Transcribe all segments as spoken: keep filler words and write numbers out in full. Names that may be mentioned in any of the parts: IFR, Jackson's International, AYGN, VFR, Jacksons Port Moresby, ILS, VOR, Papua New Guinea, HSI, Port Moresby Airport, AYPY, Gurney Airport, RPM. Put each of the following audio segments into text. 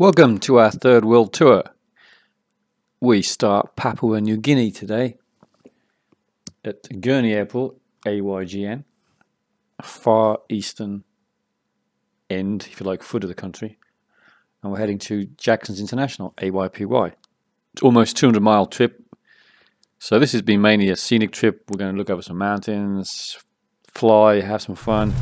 Welcome to our third world tour. We start Papua New Guinea today at Gurney Airport, A Y G N, far eastern end, if you like, foot of the country, and we're heading to Jackson's International, A Y P Y. It's almost two hundred mile trip, so this has been mainly a scenic trip. We're going to look over some mountains, fly, have some fun.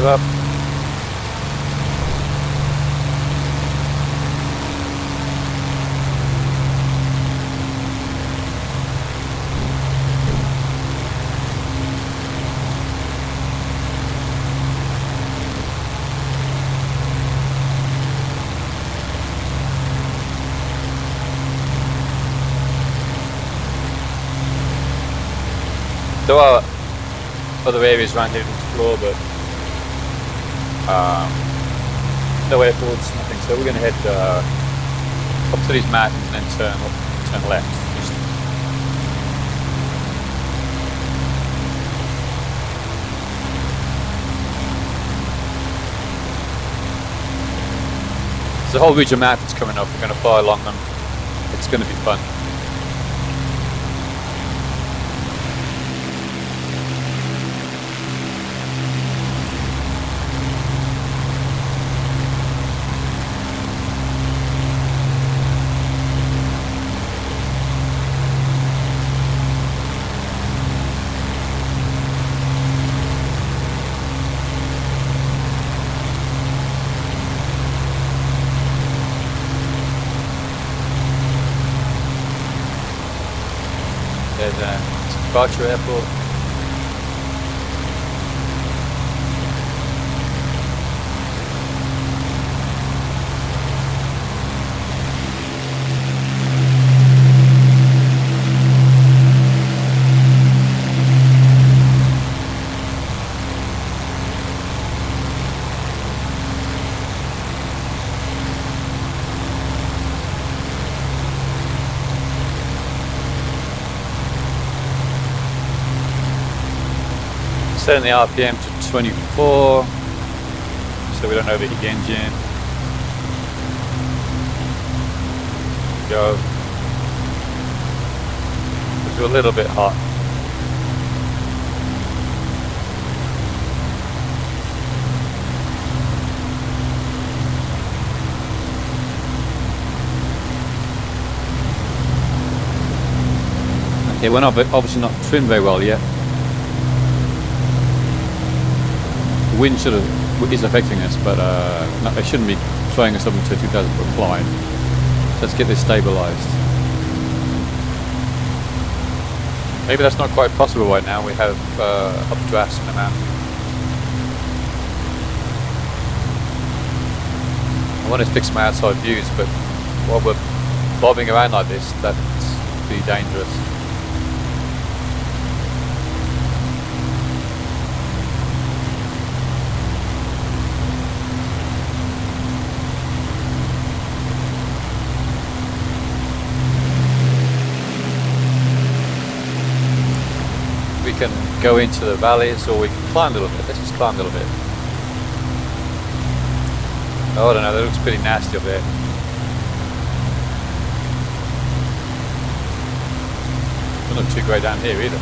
Up. There are other areas around here to explore, but Um, no airports, nothing, so we're going to head uh, up to these mountains and then turn, up, turn left. Just there's a whole ridge of mountains coming up, we're going to fly along them, it's going to be fun. There's a departure airport. Setting the R P M to twenty-four, so we don't overheat the engine. Go. Because we're a little bit hot. Okay, we're not, obviously not trimmed very well yet. Wind sort of is affecting us, but uh, no, it shouldn't be throwing us up into two thousand foot climb. Let's get this stabilised. Maybe that's not quite possible right now. We have uh, updrafts in the mountain. I want to fix my outside views, but while we're bobbing around like this, that's pretty dangerous. Can go into the valleys, or we can climb a little bit. Let's just climb a little bit. Oh, I don't know, that looks pretty nasty up there. Doesn't look too great down here either.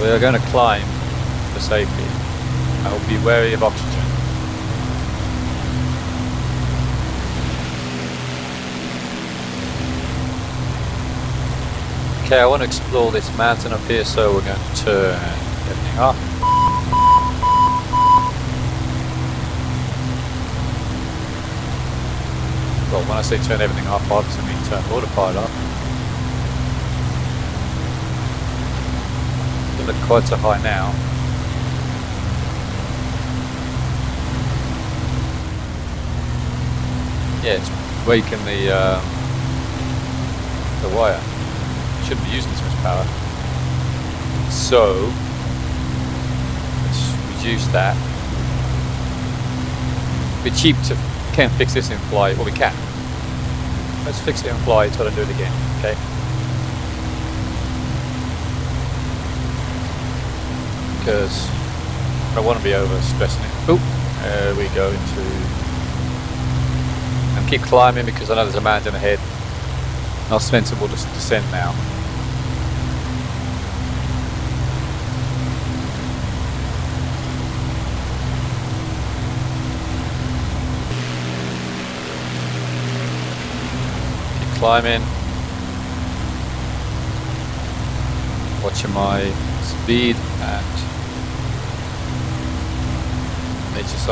We are going to climb for safety. I will be wary of oxygen. Okay, I want to explore this mountain up here, so we're going to turn everything off. Well, when I say turn everything off, obviously I mean turn autopilot off. Doesn't look quite so high now. Yeah, it's waking the, uh, the wire. Shouldn't be using this much power, so let's reduce that. It'd be cheap to can't fix this in flight. Well, we can. Let's fix it in flight so I don't do it again. Okay. Because I don't want to be over stressing it. Oop. There we go into. And keep climbing because I know there's a mountain ahead. Not sensible to descend now. Climbing. Watching my speed and H S I.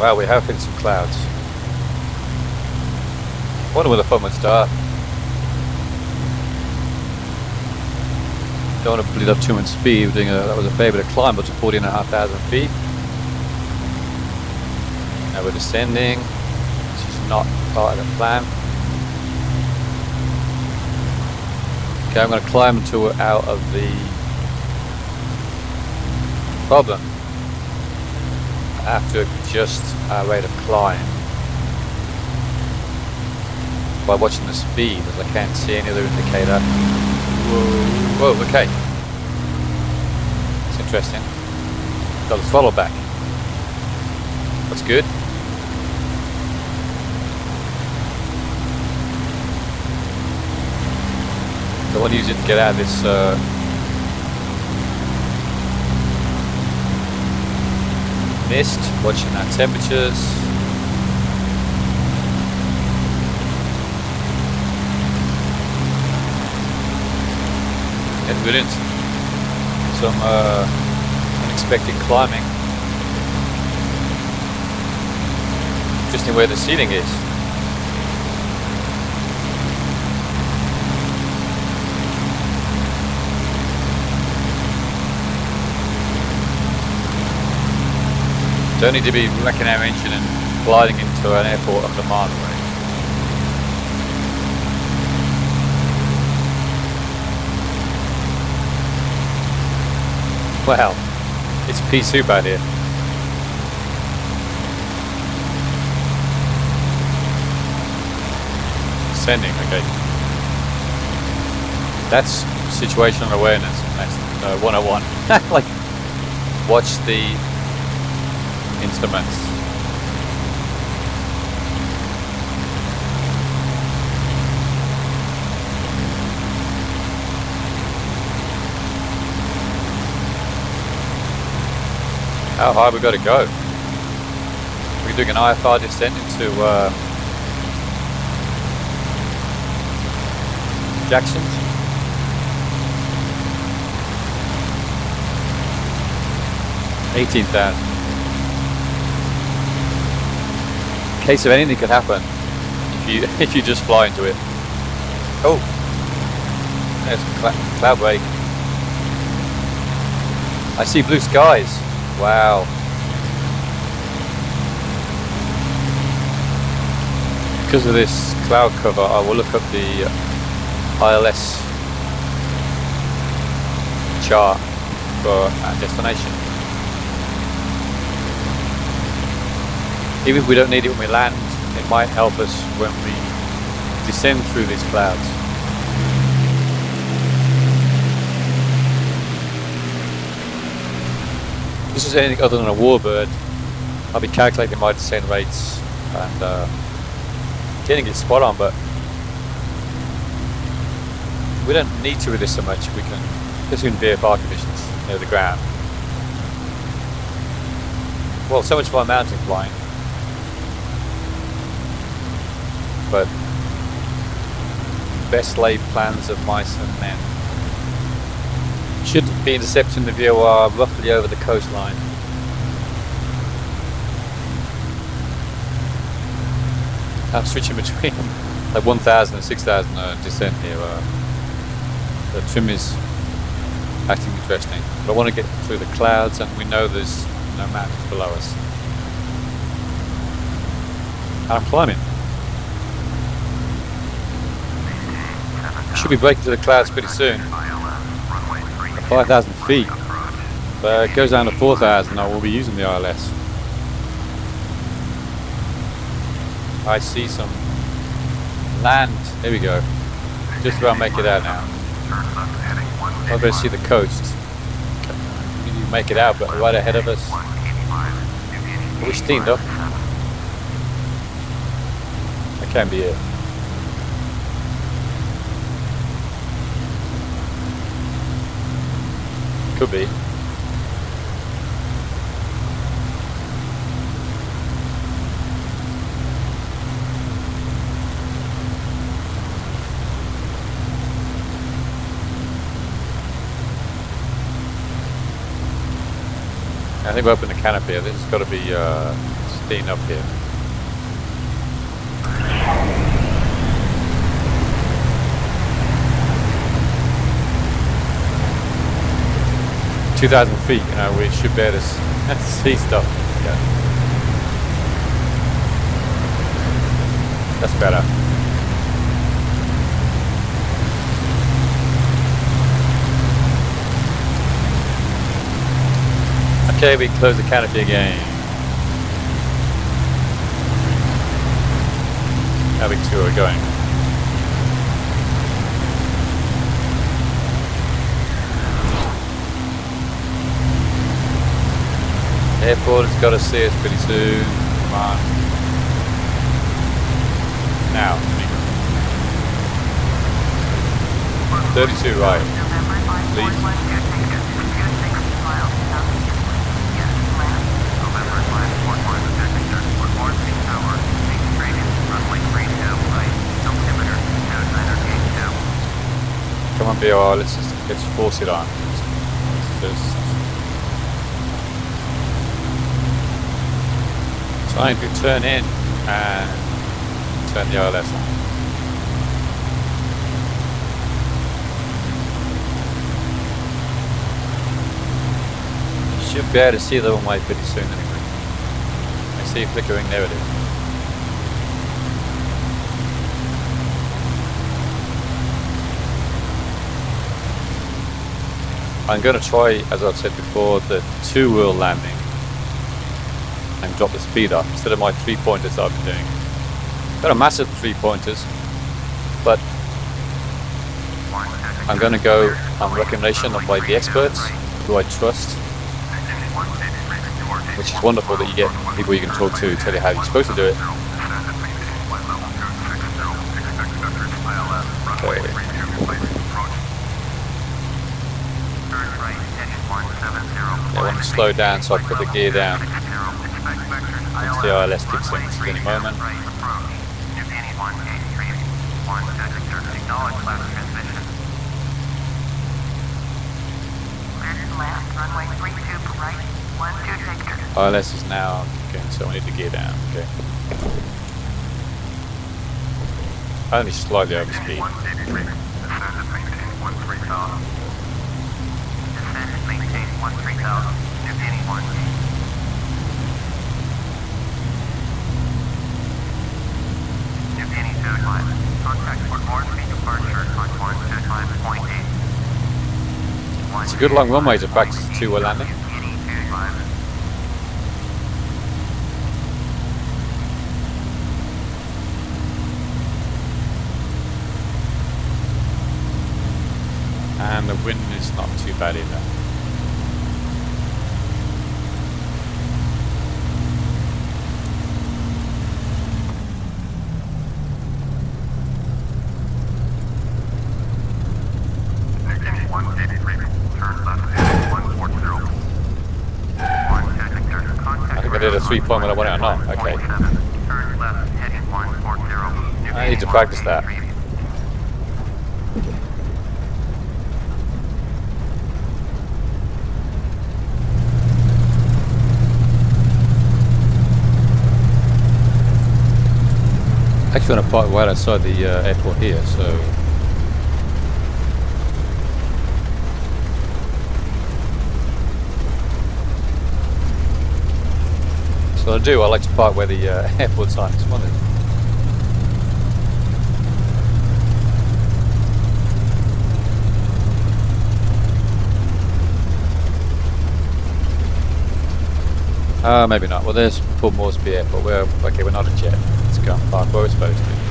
Wow, we have hit some clouds. I wonder where the fun would start. Don't want to bleed up too much speed. We're doing a, that was a fair bit of climb up to fourteen thousand five hundred feet. Now we're descending, which is not part of the plan. Okay, I'm going to climb until we're out of the problem. I have to adjust our rate of climb by watching the speed, as I can't see any other indicator. Whoa, whoa, okay. That's interesting. Got a throttle back. That's good. So I want to use it to get out of this uh, mist, watching our temperatures. And we did some uh, unexpected climbing. Interesting where the ceiling is. Don't need to be wrecking our engine and gliding into an airport up the mile away. Wow, it's pea soup out here. Descending, okay. That's situational awareness, that's uh, one oh one. Like, watch the instruments. How high we got to go? We're doing an I F R descent into uh, Jackson's. eighteen thousand. In case of anything could happen, if you if you just fly into it. Oh, there's a cloud break. I see blue skies. Wow. Because of this cloud cover, I will look up the I L S chart for our destination. Even if we don't need it when we land, it might help us when we descend through these clouds. This is anything other than a warbird, I'll be calculating my descent rates and uh, getting it spot on, but we don't need to with this so much. We can just in V F R conditions near the ground. Well, so much for mountain flying, but best laid plans of mice and men. Should be intercepting the V O R roughly over the coastline. I'm switching between like one thousand and six thousand uh, descent here. Uh, the trim is acting interesting, but I want to get through the clouds, and we know there's no mountains below us. And I'm climbing. Should be breaking through the clouds pretty soon. five thousand feet, but it goes down to four thousand. I will be using the I L S. I see some land. There we go. Just about make it out now. I'm going to see the coast. We didn't make it out, but right ahead of us. We're steamed up. That can be it. Could be. I think we opened the canopy. I think it's got to be uh, steam up here. two thousand feet, you know, we should be able to see stuff. Yeah. That's better. Okay, we close the canopy again. How big two are going? Airport has got to see us pretty soon. Come on. Now. thirty-two right. Please. Come on, V O R, let's just let's force it on. Let's just trying to turn in and turn the I L S on. Should be able to see the runway pretty soon anyway. I see it flickering, there it is. I'm going to try, as I've said before, the two-wheel landing and drop the speed up instead of my three pointers I've been doing. Got a massive three pointers, but I'm going to go on recommendation of by the experts who I trust, which is wonderful that you get people you can talk to tell you how you're supposed to do it. Okay. I want to slow down, so I put the gear down. Once the I L S kicks in, it's any moment. I L S is now kicking, so we need the gear down. Okay. Only slightly over speed. It's a good long runway to practice to a landing. And the wind is not too bad either. three point when I went out. No, okay. I need to practice that. Actually, on a park right outside the uh, airport here, so. That's what I do. I like to park where the uh, airport sign is. Uh, maybe not. Well, there's Port Moresby Airport. We're, okay, we're not at jet. Let's go and park where we're supposed to.